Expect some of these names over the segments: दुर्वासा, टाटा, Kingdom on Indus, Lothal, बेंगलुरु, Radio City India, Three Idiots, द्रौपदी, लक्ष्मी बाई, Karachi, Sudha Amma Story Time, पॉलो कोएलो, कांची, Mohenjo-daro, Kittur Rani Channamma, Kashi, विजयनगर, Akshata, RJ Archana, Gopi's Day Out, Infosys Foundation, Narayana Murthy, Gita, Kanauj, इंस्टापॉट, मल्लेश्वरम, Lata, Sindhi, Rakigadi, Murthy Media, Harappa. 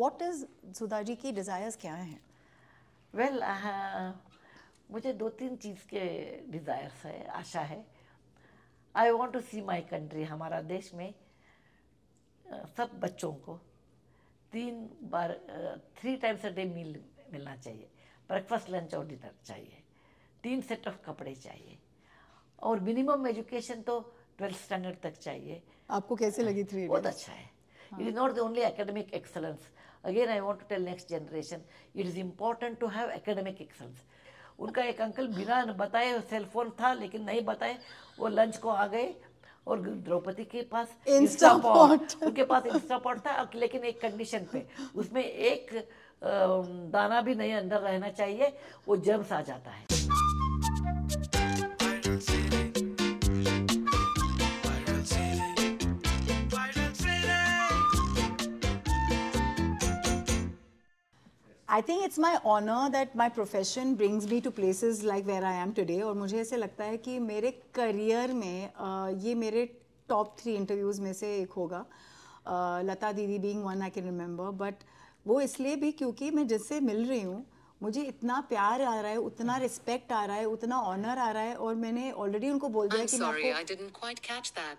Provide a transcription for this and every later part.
What is सुधा जी की desires क्या हैं? Well, मुझे दो तीन चीज़ के desires है, आशा है. I want to see my country, हमारा देश में सब बच्चों को 3 times a day meal मिलना चाहिए. ब्रेकफास्ट, लंच और डिनर चाहिए. 3 सेट ऑफ कपड़े चाहिए और मिनिमम एजुकेशन तो 12th स्टैंडर्ड तक चाहिए. आपको कैसे लगी थ्री? बहुत अच्छा है. It is not the only academic excellence. Again, I want to tell next generation, it is important to have academic excellence. उनका एक अंकल बिना बताए, सेलफोन था लेकिन नहीं बताए, वो लंच को आ गए और द्रौपदी के पास इंस्टापॉट, उनके पास इंस्टापॉट था लेकिन एक कंडीशन पे, उसमें एक दाना भी नहीं अंदर रहना चाहिए, वो जर्म्स आ जाता है. I think it's my honor that my profession brings me to places like where I am today. और मुझे ऐसे लगता है कि मेरे करियर में ये मेरे top 3 इंटरव्यूज़ में से एक होगा. लता दीदी being one I can remember. But वो इसलिए भी क्योंकि मैं जिससे मिल रही हूँ मुझे इतना प्यार आ रहा है, उतना रिस्पेक्ट आ रहा है, उतना ऑनर आ रहा है. और मैंने ऑलरेडी उनको बोल दिया कि मैं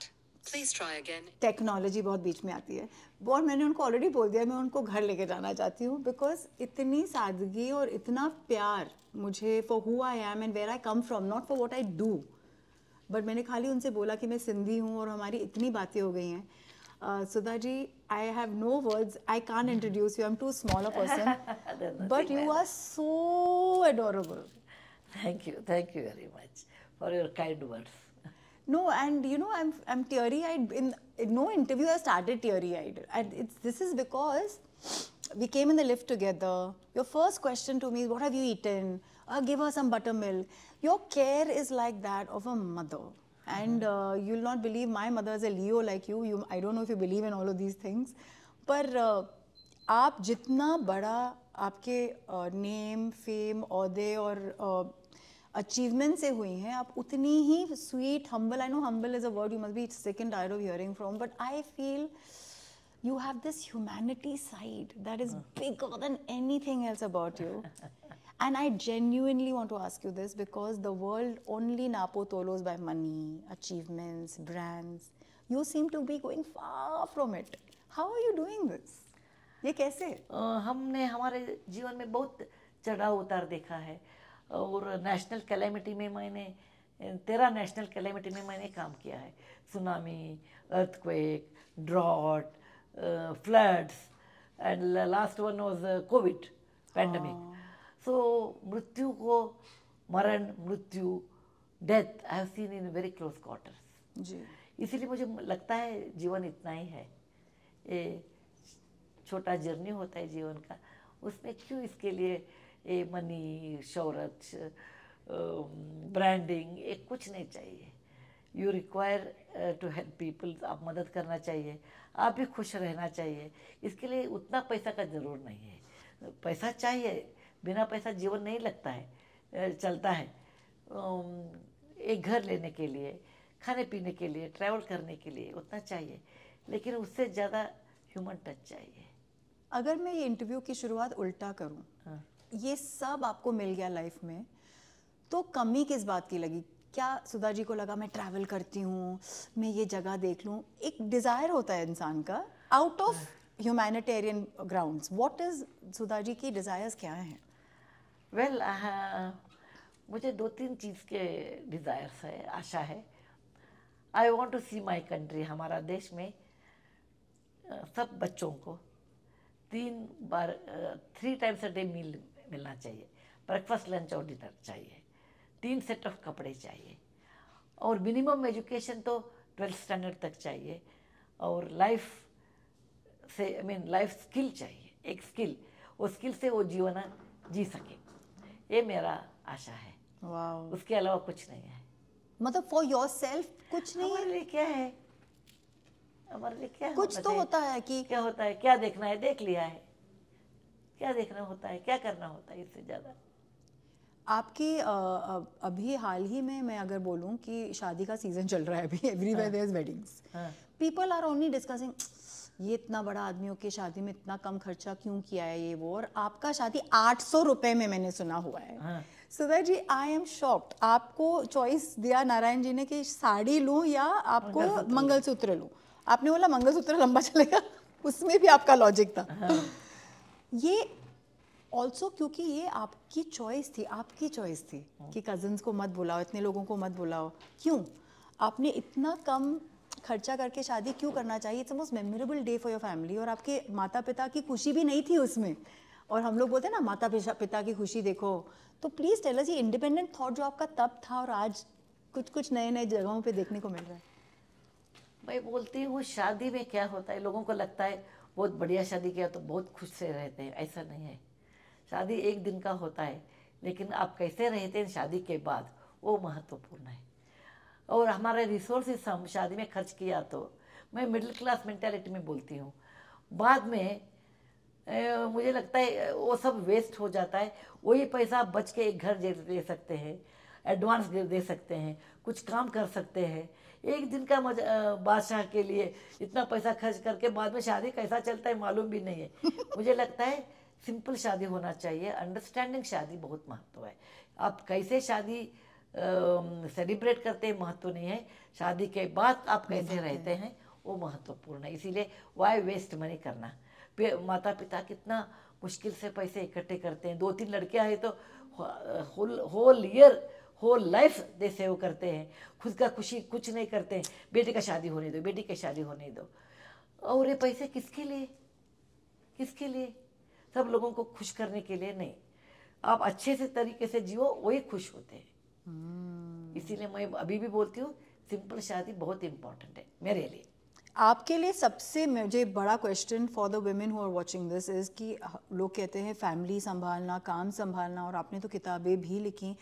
टेक्नोलॉजी बहुत बीच में आती है और मैंने उनको ऑलरेडी बोल दिया मैं उनको घर लेके जाना चाहती हूँ बिकॉज इतनी सादगी और इतना प्यार मुझे for who I am and where I come from, not for what I do. But मैंने खाली उनसे बोला कि मैं सिंधी हूँ और हमारी इतनी बातें हो गई हैं. Sudha ji, I have no words, I can't introduce you, I am too small a person, but you are so adorable. Thank you very much for your kind words. No, and you know, I'm teary-eyed. In no interview I started teary-eyed, and this is because we came in the lift together. Your first question to me is, "What have you eaten?" Give her some buttermilk. Your care is like that of a mother, and you'll not believe my mother is a Leo like you. I don't know if you believe in all of these things, but आप जितना बड़ा आपके name, fame, औदे और achievement से हुई हैं आप उतनी ही sweet, humble. I know humble is a word you must be sick and tired of hearing from, but I feel you have this humanity side that is bigger than anything else about you. And I genuinely want to ask you this because the world only नापो तोलोज by money, achievements, brands. You seem to be going far from it. How are you doing this? ये कैसे? हमने हमारे जीवन में बहुत चढ़ाव उतार देखा है और नेशनल कैलेमिटी में मैंने 13 नेशनल कैलेमिटी में मैंने काम किया है. Tsunami, earthquake, drought, floods and last one was Covid pandemic. So मृत्यु को, मरण, मृत्यु, death I have seen in very close quarters ji. इसीलिए मुझे लगता है जीवन इतना ही है, ये छोटा जर्नी होता है जीवन का, उसमें क्यों इसके लिए ये मनी, शोहरत, ब्रांडिंग, ये कुछ नहीं चाहिए. You require to help people, आप मदद करना चाहिए, आप भी खुश रहना चाहिए. इसके लिए उतना पैसा का ज़रूर नहीं है. पैसा चाहिए, बिना पैसा जीवन नहीं लगता है, चलता है. एक घर लेने के लिए, खाने पीने के लिए, ट्रैवल करने के लिए उतना चाहिए, लेकिन उससे ज़्यादा ह्यूमन टच चाहिए. अगर मैं ये इंटरव्यू की शुरुआत उल्टा करूँ, ये सब आपको मिल गया लाइफ में, तो कमी किस बात की लगी? क्या सुधा जी को लगा मैं ट्रैवल करती हूँ, मैं ये जगह देख लूँ? एक डिज़ायर होता है इंसान का out of humanitarian grounds. What is Sudha ji की डिज़ायर्स क्या हैं? वेल, मुझे 2-3 चीज़ के डिज़ायर्स है, आशा है. I want to see my country, हमारा देश में सब बच्चों को 3 times a day मील मिलना चाहिए. ब्रेकफास्ट, लंच और डिनर चाहिए. 3 सेट ऑफ कपड़े चाहिए और मिनिमम एजुकेशन तो 12th स्टैंडर्ड तक चाहिए. और लाइफ से लाइफ स्किल चाहिए, एक स्किल, वो स्किल से वो जीवन जी सके. ये मेरा आशा है. Wow. उसके अलावा कुछ नहीं है. मतलब फॉर योर सेल्फ कुछ नहीं? हमारे लिए क्या है, हमारे लिए क्या कुछ तो होता है कि क्या होता है, क्या देखना है देख लिया है, क्या देखना होता है, क्या करना होता है, इससे ज़्यादा. आपकी अभी हाल ही में मैं अगर बोलूं कि शादी का सीजन चल रहा है अभी, everywhere there is weddings, people are only discussing ये इतना बड़ा आदमियों की शादी में इतना कम खर्चा क्यों किया है ये वो, और आपका शादी 800 रुपए में मैंने सुना हुआ है। Sudha ji I am shocked, आपको चॉइस दिया नारायण जी ने कि साड़ी लूं या आपको मंगलसूत्र लूं, आपने बोला मंगलसूत्र लंबा चलेगा, उसमें भी आपका लॉजिक था। ये ऑल्सो क्योंकि ये आपकी चॉइस थी, कि कजिन्स को मत बुलाओ, इतने लोगों को मत बुलाओ, क्यों आपने इतना कम खर्चा करके शादी क्यों करना चाहिए? It's most memorable day for your family, और आपके माता पिता की खुशी भी नहीं थी उसमें। और हम लोग बोलते हैं ना माता पिता की खुशी देखो, तो प्लीज़ टेल अस ये इंडिपेंडेंट थॉट जो आपका तब था और आज कुछ कुछ नए नए जगहों पे देखने को मिल रहा है। मैं बोलती हूँ शादी में क्या होता है, लोगों को लगता है बहुत बढ़िया शादी किया तो बहुत खुश से रहते हैं, ऐसा नहीं है। शादी एक दिन का होता है, लेकिन आप कैसे रहते हैं शादी के बाद वो महत्वपूर्ण है। और हमारे रिसोर्सेस हम शादी में खर्च किया तो मैं मिडिल क्लास मेंटालिटी में बोलती हूँ, बाद में मुझे लगता है वो सब वेस्ट हो जाता है। वही पैसा बच के एक घर ले सकते हैं, एडवांस दे सकते हैं, कुछ काम कर सकते हैं। एक दिन का बादशाह के लिए इतना पैसा खर्च करके बाद में शादी कैसा चलता है मालूम भी नहीं है। मुझे लगता है सिंपल शादी होना चाहिए, अंडरस्टैंडिंग शादी बहुत महत्व है। आप कैसे शादी सेलिब्रेट करते हैं महत्व नहीं है, शादी के बाद आप कैसे रहते हैं वो महत्वपूर्ण है। इसीलिए वाई वेस्ट मनी करना। माता पिता कितना मुश्किल से पैसे इकट्ठे करते हैं, 2-3 लड़कियां हैं तो whole year whole life they save करते हैं, खुद का खुशी कुछ नहीं करते हैं। बेटी का शादी होने दो, बेटी की शादी होने दो, और ये पैसे किसके लिए? किसके लिए? सब लोगों को खुश करने के लिए नहीं। आप अच्छे से तरीके से जियो, वही खुश होते हैं। इसीलिए मैं अभी भी बोलती हूँ सिंपल शादी बहुत इम्पोर्टेंट है मेरे लिए। आपके लिए सबसे मुझे बड़ा question for the women who are watching this is कि लोग कहते हैं फैमिली संभालना, काम संभालना, और आपने तो किताबें भी लिखी,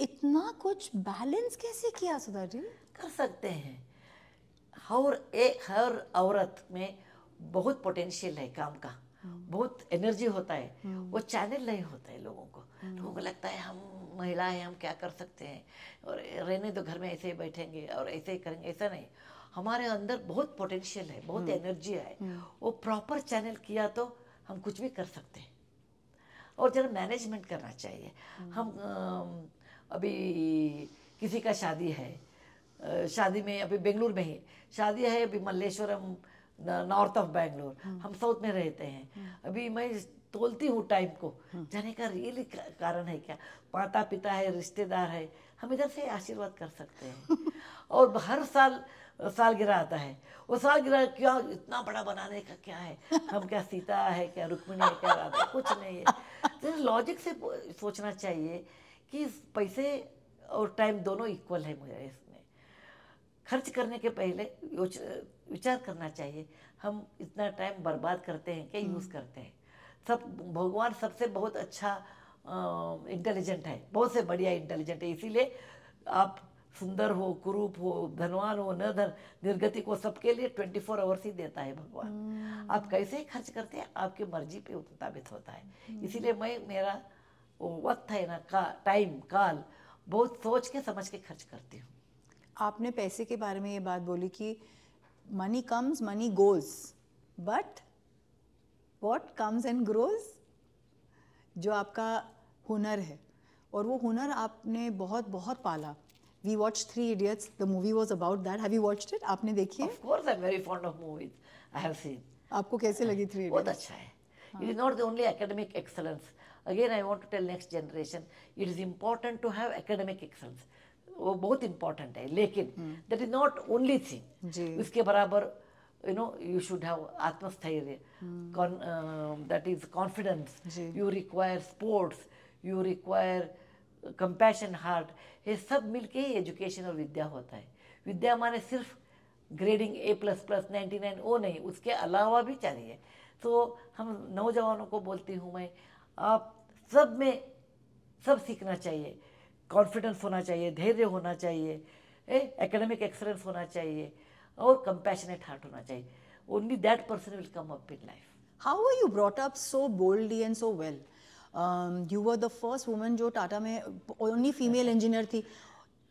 इतना कुछ बैलेंस कैसे किया सुधा जी? कर सकते हैं। हर औरत में बहुत पोटेंशियल है, काम का बहुत एनर्जी होता है, वो चैनल नहीं होता है लोगों को। लोगों को लगता है हम महिला है, हम क्या कर सकते हैं, और रहने तो घर में ऐसे ही बैठेंगे और ऐसे ही करेंगे, ऐसा नहीं। हमारे अंदर बहुत पोटेंशियल है, बहुत एनर्जी है, वो प्रॉपर चैनल किया तो हम कुछ भी कर सकते हैं। और जरा मैनेजमेंट करना चाहिए। हम अभी किसी का शादी है, शादी में अभी बेंगलुरु में ही शादी है, अभी मल्लेश्वरम नॉर्थ ऑफ बेंगलोर, हम साउथ में रहते हैं। अभी मैं तोलती हूँ टाइम को, जाने का रियली कारण है क्या? माता पिता है, रिश्तेदार है, हम इधर से आशीर्वाद कर सकते हैं। और हर साल सालगिरह आता है, वो सालगिरह क्या इतना बड़ा बनाने का क्या है? हम क्या सीता है, क्या रुक्मिणी है, क्या राधा? कुछ नहीं है। तो लॉजिक से सोचना चाहिए कि पैसे और टाइम दोनों इक्वल है। मुझे इसमें खर्च करने के पहले विचार करना चाहिए, हम इतना टाइम बर्बाद करते हैं क्या यूज़ करते हैं? सब भगवान सबसे बहुत अच्छा इंटेलिजेंट है, बहुत से बढ़िया इंटेलिजेंट है। इसीलिए आप सुंदर हो, कुरूप हो, धनवान हो, न धन निर्गति को, सबके लिए 24 आवर्स ही देता है भगवान। आप कैसे खर्च करते हैं आपकी मर्जी पे मुताबिक होता है। इसीलिए मैं मेरा वक्त है ना, टाइम काल बहुत सोच के समझ के खर्च करती हूँ। आपने पैसे के बारे में ये बात बोली कि money comes money goes but what comes and grows, जो आपका हुनर है, और वो हुनर आपने बहुत बहुत पाला। We watch 3 Idiots, the movie was about that. Have you watched it? आपने देखी है? Of course, I am very fond of movies, I have seen. आपको कैसे लगी 3 Idiots? बहुत अच्छा है। It is not the only academic excellence. Again I want to tell next generation it is important to have academic excellence, वो बहुत important है, लेकिन that is not only thing. उसके बराबर you know you should have atmastairya, that is confidence, you require sports, you require compassion heart. ये सब मिलके ही education और विद्या होता है। विद्या माने सिर्फ ग्रेडिंग A++, 99 वो नहीं, उसके अलावा भी चाहिए। तो हम नौजवानों को बोलती हूँ मैं, आप सब में सब सीखना चाहिए। कॉन्फिडेंस होना चाहिए, धैर्य होना चाहिए, एकेडमिक एक्सेलेंस होना चाहिए, और कंपैशनेट हार्ट होना चाहिए। Only that person will come up in life. How were you brought up so boldly and so well? You were the first woman जो टाटा में ओनली फीमेल इंजीनियर थी।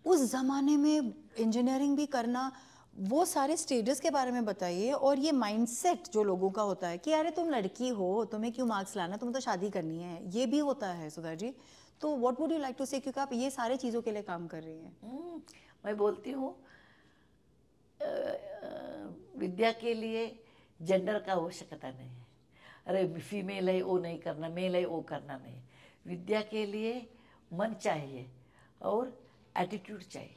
उस जमाने में इंजीनियरिंग भी करना वो सारे स्टेजेस के बारे में बताइए और ये माइंडसेट जो लोगों का होता है कि अरे तुम लड़की हो, तुम्हें क्यों मार्क्स लाना, तुम्हें तो शादी करनी है, ये भी होता है सुधा जी. तो what would you like to say, क्योंकि आप ये सारे चीज़ों के लिए काम कर रही हैं. मैं बोलती हूँ विद्या के लिए जेंडर का आवश्यकता नहीं है. अरे फीमेल है वो नहीं करना, मेल है वो करना नहीं. विद्या के लिए मन चाहिए और एटीट्यूड चाहिए.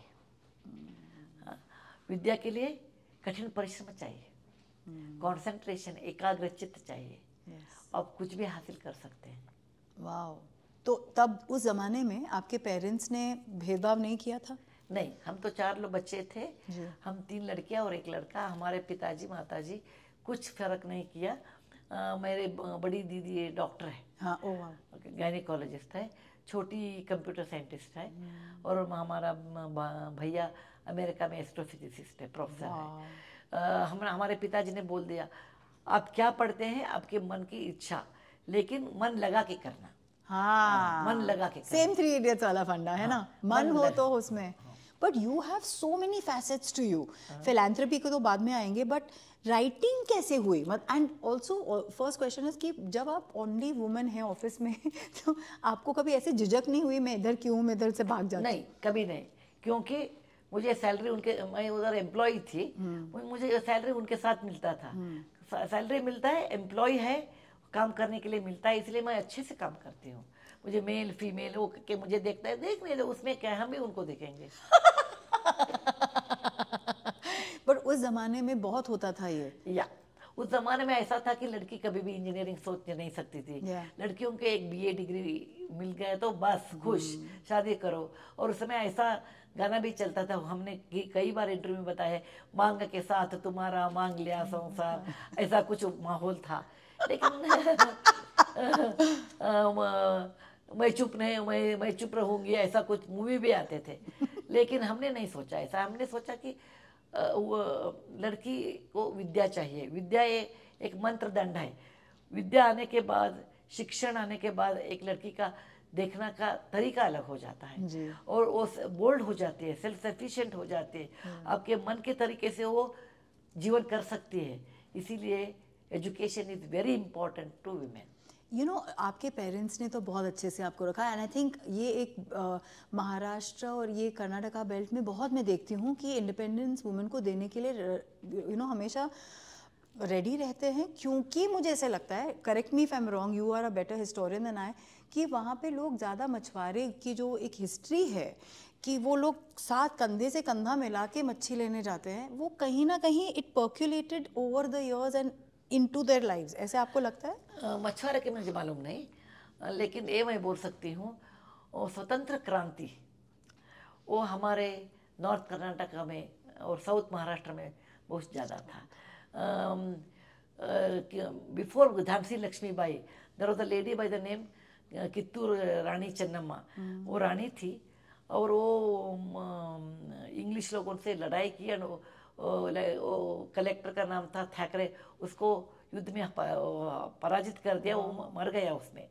विद्या के लिए कठिन परिश्रम चाहिए, कंसंट्रेशन, एकाग्रचित चाहिए. आप कुछ भी हासिल कर सकते हैं. वाह. तो तब उस ज़माने में आपके पेरेंट्स ने भेदभाव नहीं किया था? नहीं, हम तो 4 लोग बच्चे थे, हम 3 लड़कियां और 1 लड़का. हमारे पिताजी माताजी कुछ फर्क नहीं किया. मेरे बड़ी दीदी डॉक्टर है, हाँ, गायनिकोलॉजिस्ट है, छोटी कंप्यूटर साइंटिस्ट है, और हमारा भैया अमेरिका में एस्ट्रोफिजिसिस्ट है, प्रोफेसर है. हमारे पिताजी ने बोल दिया आप क्या पढ़ते हैं, आपके मन की इच्छा, लेकिन मन लगा के करना. हाँ, मन लगा के. सेम थ्री इडियट्स वाला फंडा है ना, मन हो तो उसमें. But you have so many facets to you. Philanthropy को तो बाद में आएंगे, बट राइटिंग कैसे हुई? मत and also first question is कि जब आप ओनली वुमन हैं ऑफिस में तो आपको कभी ऐसे झिझक नहीं हुई मैं इधर क्यों हूँ, मैं इधर से भाग जाऊँ? नहीं, कभी नहीं, क्योंकि मुझे सैलरी उनके, मैं उधर एम्प्लॉय थी, मुझे सैलरी उनके साथ मिलता था. सैलरी मिलता है, एम्प्लॉय है, काम करने के लिए मिलता है, इसलिए मैं अच्छे से काम करती हूँ. मुझे मेल फीमेल वो के मुझे देखता है, देख ले उसमें क्या, हम भी उनको देखेंगे. पर उस जमाने में बहुत होता था ये. या उस जमाने में ऐसा था कि लड़की कभी भी इंजीनियरिंग सोच नहीं सकती थी. लड़कियों के एक बीए डिग्री मिल गया तो बस खुश, शादी करो. और उस समय ऐसा गाना भी चलता था, हमने कई बार इंटरव्यू में बताया, मांग के साथ तुम्हारा मांग लिया संसार, ऐसा कुछ माहौल था. लेकिन मैं चुप नहीं, मैं चुप रहूंगी, ऐसा कुछ मूवी भी आते थे. लेकिन हमने नहीं सोचा ऐसा. हमने सोचा कि लड़की को विद्या चाहिए. विद्या एक मंत्र दंड है. विद्या आने के बाद, शिक्षण आने के बाद एक लड़की का देखना का तरीका अलग हो जाता है, और वो बोल्ड हो जाती है, सेल्फ सफिशिएंट हो जाती है. आपके मन के तरीके से वो जीवन कर सकती है. इसीलिए education is very important to women. You know, आपके पेरेंट्स ने तो बहुत अच्छे से आपको रखा. एंड आई थिंक ये एक महाराष्ट्र और ये कर्नाटका बेल्ट में बहुत मैं देखती हूँ कि इंडिपेंडेंस वुमेन को देने के लिए you know, हमेशा रेडी रहते हैं. क्योंकि मुझे ऐसे लगता है, correct me if I am wrong, you are a better historian than I, कि वहाँ पे लोग ज़्यादा मछुआरे की जो एक हिस्ट्री है कि वो लोग साथ कंधे से कंधा मिला के मच्छी लेने जाते हैं, वो कहीं ना कहीं it percolated over the years and into their lives. ऐसे आपको लगता है? मछुआरे के मुझे मालूम नहीं, लेकिन ये मैं बोल सकती हूँ स्वतंत्र क्रांति वो हमारे नॉर्थ कर्नाटका में और साउथ महाराष्ट्र में बहुत ज़्यादा था. Before Jhansi लक्ष्मी बाई there was a lady by the name Kittur Rani Chennamma. वो रानी थी और वो इंग्लिश लोगों से लड़ाई की. एंड कलेक्टर का नाम था ठाकरे, उसको युद्ध में पराजित कर दिया, वो मर गया उसमें.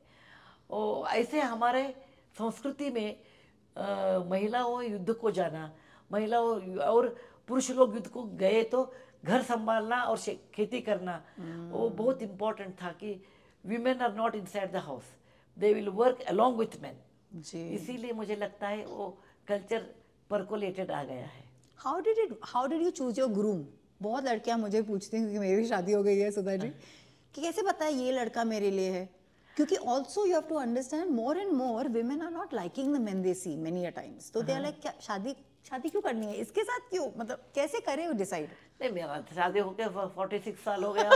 ऐसे हमारे संस्कृति में महिलाओं युद्ध को जाना, महिलाओं और पुरुष लोग युद्ध को गए तो घर संभालना और खेती करना, वो बहुत इम्पोर्टेंट था कि women are not inside the house, they will work along with man. इसीलिए मुझे लगता है वो कल्चर परकोलेटेड आ गया है. How did you choose your groom? बहुत लड़कियां मुझे पूछती हैं, क्योंकि मेरी भी शादी हो गई है सुधा जी, कि कैसे पता है ये लड़का मेरे लिए है. क्योंकि also you have to understand more and more women are not liking the men they see many a times. तो दे आर लाइक, क्या शादी क्यों करनी है इसके साथ, क्यों, मतलब कैसे करे वो डिसाइड? नहीं, मेरा शादी होके 46 साल हो गया.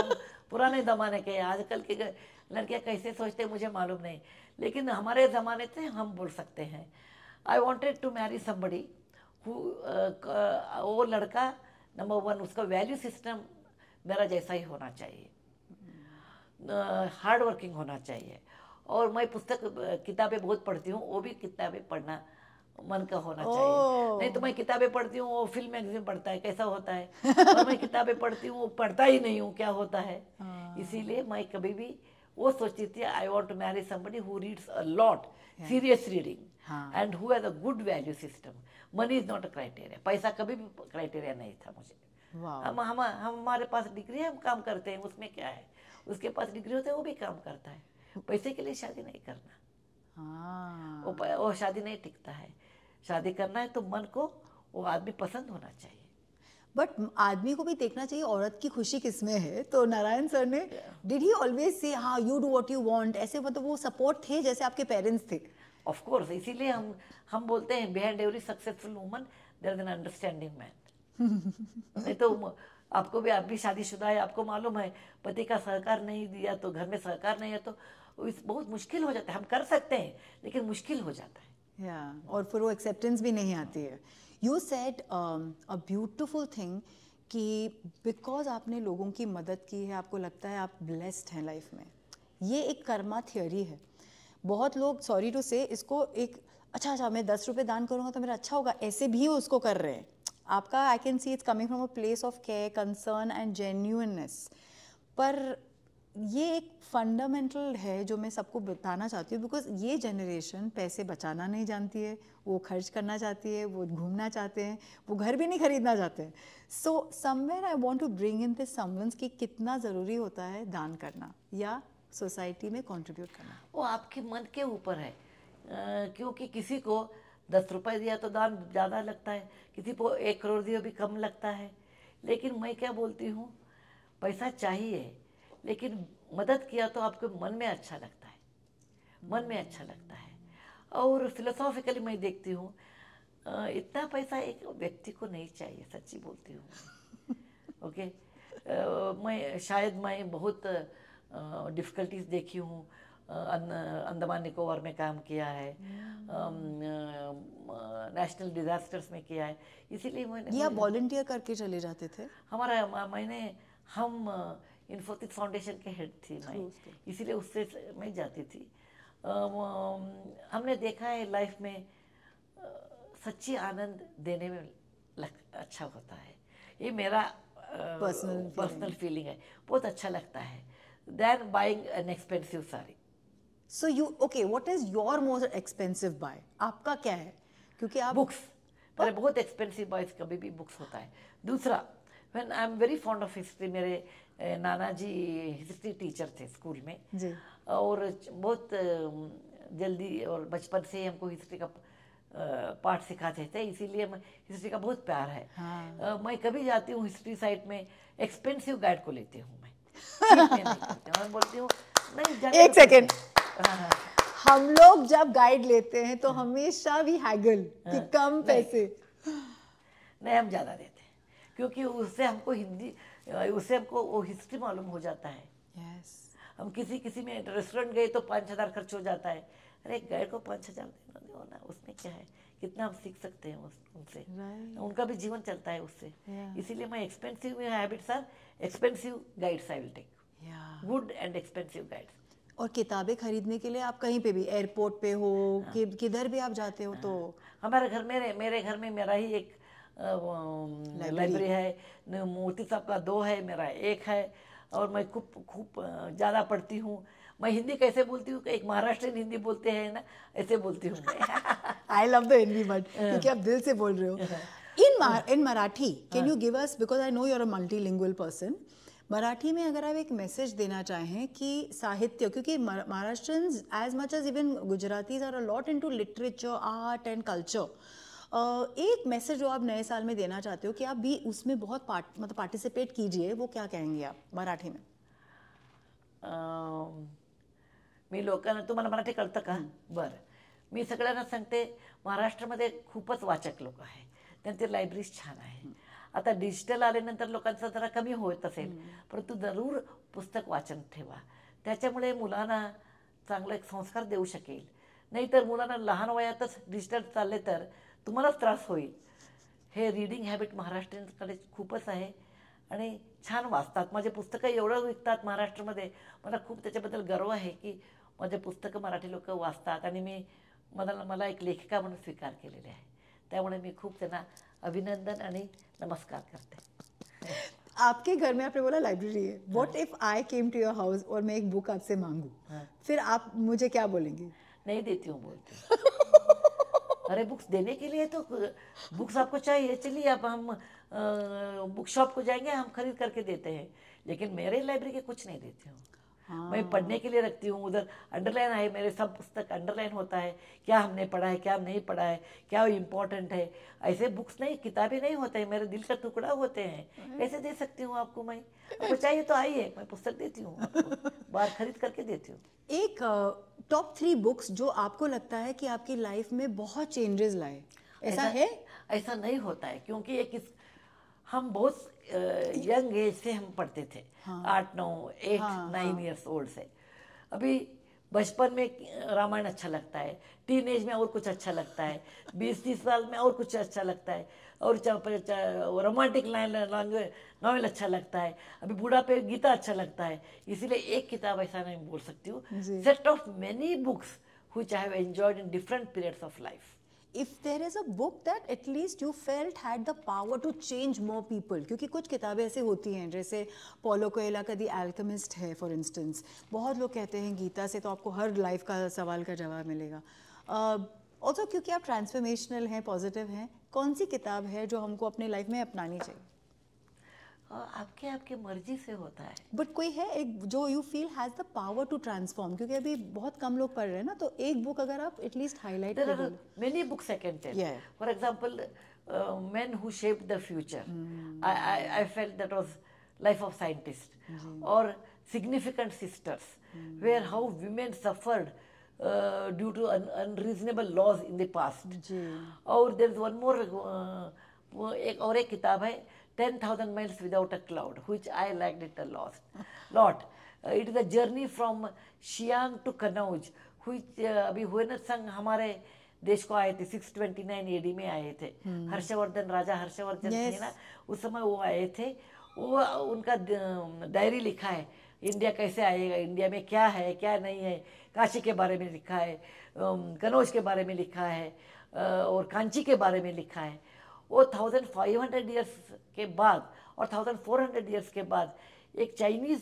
पुराने ज़माने के, आजकल के लड़कियाँ कैसे सोचते मुझे मालूम नहीं, लेकिन हमारे ज़माने से हम बोल सकते हैं I wanted to marry somebody. वो लड़का नंबर 1 उसका वैल्यू सिस्टम मेरा जैसा ही होना चाहिए, हार्ड वर्किंग होना चाहिए. और मैं किताबें बहुत पढ़ती हूँ, वो भी किताबें पढ़ना मन का होना चाहिए. नहीं तो मैं किताबें पढ़ती हूँ, वो फिल्म मैगजीन पढ़ता है कैसा होता है, और मैं किताबें पढ़ती हूँ, वो पढ़ता ही नहीं हूँ क्या होता है. इसीलिए मैं कभी भी वो सोचती थी I want to marry somebody who reads a lot, serious reading, and who has a good value system. Money is not a criteria, पैसा कभी भी क्राइटेरिया नहीं था मुझे. हमारे पास डिग्री है, हम काम करते हैं, उसमें क्या है। उसके पास डिग्री होता है, वो भी काम करता है। पैसे के लिए शादी नहीं करना। हाँ, वो शादी नहीं टिकता है। शादी करना है तो मन को वो आदमी पसंद होना चाहिए, बट आदमी को भी देखना चाहिए औरत की खुशी किस में है। तो नारायण सर ने डिड ही ऑलवेज से हाँ you do what you want, ऐसे मतलब वो सपोर्ट थे जैसे आपके पेरेंट्स थे। ऑफ कोर्स, इसीलिए हम बोलते हैं behind every successful woman there is an understanding man. नहीं तो आपको भी, आप भी शादीशुदा है, आपको मालूम है पति का सहकार नहीं दिया तो घर में सहकार नहीं है तो बहुत मुश्किल हो जाता है। हम कर सकते हैं लेकिन मुश्किल हो जाता है। या और फिर वो एक्सेप्टेंस भी नहीं आती है। You said a beautiful thing कि बिकॉज आपने लोगों की मदद की है, आपको लगता है आप ब्लेस्ड हैं लाइफ में। ये एक कर्मा थियोरी है। बहुत लोग सॉरी टू से इसको एक अच्छा मैं 10 रुपये दान करूँगा तो मेरा अच्छा होगा, ऐसे भी उसको कर रहे हैं। आपका I can see it's coming from a place of care, concern and genuineness. पर ये एक फंडामेंटल है जो मैं सबको बताना चाहती हूँ, बिकॉज ये जनरेशन पैसे बचाना नहीं जानती है, वो खर्च करना चाहती है, वो घूमना चाहते हैं, वो घर भी नहीं खरीदना चाहते हैं। So somewhere I want to bring in this समवंस कि कितना ज़रूरी होता है दान करना या सोसाइटी में कंट्रीब्यूट करना। वो आपके मन के ऊपर है, क्योंकि किसी को 10 रुपये दिया तो दान ज़्यादा लगता है, किसी को 1 करोड़ दिया भी कम लगता है। लेकिन मैं क्या बोलती हूँ, पैसा चाहिए लेकिन मदद किया तो आपके मन में अच्छा लगता है, मन में अच्छा लगता है। और फिलोसॉफिकली मैं देखती हूँ इतना पैसा एक व्यक्ति को नहीं चाहिए, सच्ची बोलती हूँ। ओके, मैं शायद बहुत डिफ़िकल्टीज देखी हूँ। अंडमान निकोबार में काम किया है, नेशनल डिजास्टर्स में किया है, इसीलिए मैंने वॉलंटियर करके चले जाते थे। हम इन्फोसिस फाउंडेशन के हेड थी मैं, इसीलिए उससे मैं जाती थी। हमने देखा है लाइफ में सच्ची आनंद देने में अच्छा होता है। ये मेरा पर्सनल फीलिंग है, बहुत अच्छा लगता है than buying an expensive sari. So you okay, what is your most expensive buy? आपका क्या है? क्योंकि आप बुक्स, पर बहुत एक्सपेंसिव बाय कभी भी बुक्स होता है। दूसरा, when I am very fond of history, मेरे नाना जी हिस्ट्री टीचर थे स्कूल में जी। और बहुत जल्दी और बचपन से हमको हिस्ट्री का पाठ सिखाते थे, इसीलिए हिस्ट्री का बहुत प्यार है। हाँ। मैं कभी जाती हूँ हिस्ट्री साइट में, एक्सपेंसिव गाइड को लेती हूँ मैं बोलती हूँ नहीं, एक सेकेंड। हम लोग जब गाइड लेते हैं तो हमेशा भी हैगल कि कम पैसे नहीं, हम ज़्यादा देते हैं क्योंकि उससे हमको वो हिस्ट्री मालूम हो जाता है। yes. हम किसी में रेस्टोरेंट गए तो 5,000 खर्च हो जाता है। अरे गाइड को 5,000 देना दो ना, उसमें क्या है, कितना हम सीख सकते हैं उनसे। right. उनका भी जीवन चलता है उससे। yeah. इसीलिए मैं expensive habits are expensive guides I will take, good and expensive guides. और किताबें खरीदने के लिए आप कहीं पे भी, एयरपोर्ट पे हो, किधर भी आप जाते हो तो हमारे घर में, मेरे घर में मेरा ही एक लाइब्रेरी है। मूर्ति साहब का 2 है, मेरा 1 है। और मैं खूब ज़्यादा पढ़ती हूँ। मैं हिंदी कैसे बोलती हूँ, एक महाराष्ट्रीयन हिंदी बोलते हैं ना, ऐसे बोलती हूँ। I love the Hindi word, क्योंकि आप दिल से बोल रहे हो। In Marathi, can you give us, because I know you are a multilingual person, Marathi में अगर आप एक मैसेज देना चाहें कि साहित्य, क्योंकि Maharashtrians as much as even Gujaratis are a lot into literature, art and culture. एक मैसेज जो आप नए साल में देना चाहते हो कि आप भी उसमें बहुत पार्टिसिपेट कीजिए, वो क्या कहेंगे आप मराठी में? मी लोकांना, तुम्हाला मराठी कळतं का? बरं, मी सगळ्यांना सांगते, महाराष्ट्रामध्ये खूपच वाचक लोक आहे, त्यांचे लायब्ररीज छान आहे। आता डिजिटल आल्यानंतर लोकांचं जरा कमी होत असेल, परंतु जरूर पुस्तक वाचन ठेवा, त्याच्यामुळे मुलांना चांगला एक संस्कार देऊ शकेल। नाहीतर मुलांना लहान वयातच डिजिटल चालले तर तुम्हालाच त्रास होईल। हे रीडिंग हॅबिट महाराष्ट्रीयांकडे खूपच आहे आणि छान वाचतात। माझे पुस्तकं एवढं विकतात महाराष्ट्रामध्ये, मला खूप त्याच्याबद्दल गर्व आहे की माझे पुस्तकं मराठी लोक वाचतात आणि मला एक लेखिका म्हणून स्वीकार केलेले आहे। त्यामुळे मी खूप त्यांना अभिनंदन आणि नमस्कार करते। आपके घर में आपने बोला लाइब्रेरी है, what if I came to your house और मैं एक बुक आपसे मांगू, फिर आप मुझे क्या बोलेंगे? नहीं देती हूँ बोलते अरे बुक्स देने के लिए तो बुक्स आपको चाहिए, चलिए अब हम बुक शॉप को जाएंगे, हम खरीद करके देते हैं, लेकिन मेरे लाइब्रेरी के कुछ नहीं देती हूँ। हाँ। मैं पढ़ने के लिए रखती हूँ, उधर अंडरलाइन है, मेरे सब पुस्तक अंडरलाइन होता है, क्या हमने पढ़ा है, क्या हम नहीं पढ़ा है, क्या वो इम्पोर्टेंट है। ऐसे बुक्स नहीं, किताबें नहीं होते हैं, मेरे दिल का टुकड़ा होते हैं, ऐसे दे सकती हूँ आपको। मैं आपको चाहिए तो आइए, मैं पुस्तक देती हूँ, बाहर खरीद करके देती हूँ। एक टॉप 3 बुक्स जो आपको लगता है कि आपकी लाइफ में बहुत चेंजेस लाए, ऐसा है? ऐसा नहीं होता है, क्योंकि एक हम बहुत यंग एज से हम पढ़ते थे, 8, 9, 8, 9 ईयर्स ओल्ड से। अभी बचपन में रामायण अच्छा लगता है, टीन एज में और कुछ अच्छा लगता है, 20-30 साल में और कुछ अच्छा लगता है, और रोमांटिक नॉवेल अच्छा लगता है, अभी बुढ़ापे गीता अच्छा लगता है। इसीलिए एक किताब ऐसा नहीं बोल सकती हूँ, set of many books which I have enjoyed in different periods of life. If there is a book that at least you felt had the power to change more people, क्योंकि कुछ किताबें ऐसे होती हैं, जैसे पॉलो कोएलो का The Alchemist है for instance, बहुत लोग कहते हैं गीता से तो आपको हर लाइफ का सवाल का जवाब मिलेगा। Also क्योंकि आप ट्रांसफॉर्मेशनल हैं, पॉजिटिव हैं, कौन सी किताब है जो हमको अपने लाइफ में अपनानी चाहिए? आपके मर्जी से होता है, बट कोई है एक जो you feel has the power to transform, क्योंकि अभी बहुत कम लोग पढ़ रहे हैं ना, तो एक बुक अगर आप एटलीस्ट हाईलाइट कर दो। Many books I can tell, for example men who shaped the future, I felt that was life of scientist, और significant sisters where how women suffered due to unreasonable laws in the past. और there is one more, एक और एक किताब है 10,000 Miles Without a Cloud, which I liked it a lot. It is a journey from Xi'an to Kanauj, which अभी हुएनसंग हमारे देश को आए थे, 629 AD में आए थे, हर्षवर्धन, राजा हर्षवर्धन थे ना, उस समय वो आए थे, वो उनका डायरी लिखा है, इंडिया कैसे आएगा, इंडिया में क्या है क्या नहीं है, काशी के बारे में लिखा है, कनौज के बारे में लिखा है, और कांची के बारे में लिखा है। वो 1500 ईयर्स के बाद और 1400 ईयर्स के बाद एक चाइनीज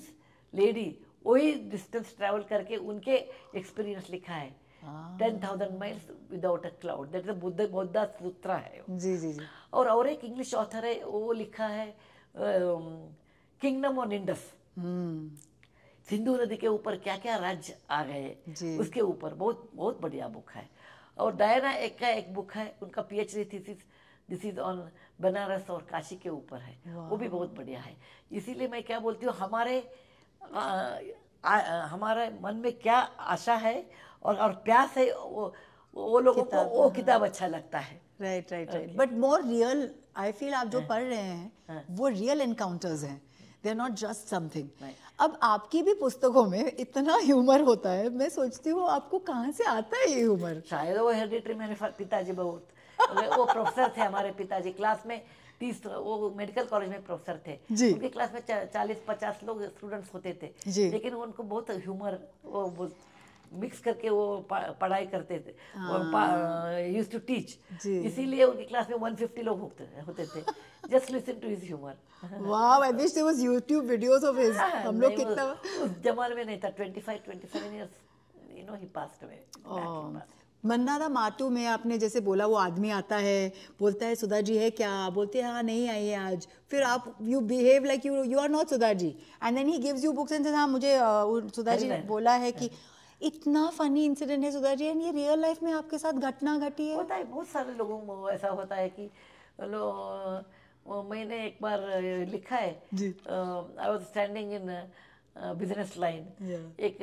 लेडी वही डिस्टेंस ट्रैवल करके उनके एक्सपीरियंस लिखा है, 10,000 Miles Without a Cloud, that Buddha Bauddha Sutra है। जी जी जी। और एक इंग्लिश ऑथर है, वो लिखा है किंगडम ऑन इंडस, सिंधु नदी के ऊपर क्या क्या राज्य आ गए, उसके ऊपर बहुत बहुत बढ़िया बुक है। और डायना एक का एक बुक है, उनका PhD thesis this is on Banaras और काशी के ऊपर है, वो भी बहुत बढ़िया है। इसीलिए मैं क्या बोलती हूँ, हमारे मन में क्या आशा है और प्यास है, वो लोगों को वो किताब अच्छा लगता है। Right right right, but more real I feel, आप जो पढ़ रहे हैं वो रियल एनकाउंटर्स हैं, they are not just something. अब आपकी भी पुस्तकों में इतना ह्यूमर होता है, मैं सोचती हूँ आपको कहाँ से आता है ये ह्यूमर? शायद वो हेरिडिटरी, मेरे पिताजी बहुत वो प्रोफेसर थे, हमारे पिताजी क्लास में 30, वो मेडिकल कॉलेज में प्रोफेसर थे, उनके क्लास में 40-50 लोग स्टूडेंट्स होते थे, लेकिन उनको बहुत ह्यूमर वो मिक्स करके वो पढ़ाई करते थे, यूज्ड टू टीच, इसीलिए उनकी क्लास में 150 लोग होते थे। Just listen to his humour. Wow, I wish there was YouTube videos of his. हम लोग कितना जमाने में नहीं था, 25-27 years you know he passed away. Mannada माटू में आपने जैसे बोला, वो आदमी आता है, बोलता है सुधा जी है क्या, बोलते हैं हाँ नहीं आई है आज, फिर आप you behave like you are not Sudha ji, and then he gives you books and says हाँ मुझे सुधा जी बोला है कि इतना फनी इंसिडेंट है सुधा जी, एंड ये रियल लाइफ में आपके साथ घटना घटी है? होता है बहुत सारे लोगों को ऐसा होता है कि मैंने एक बार लिखा है, I was standing in business line, एक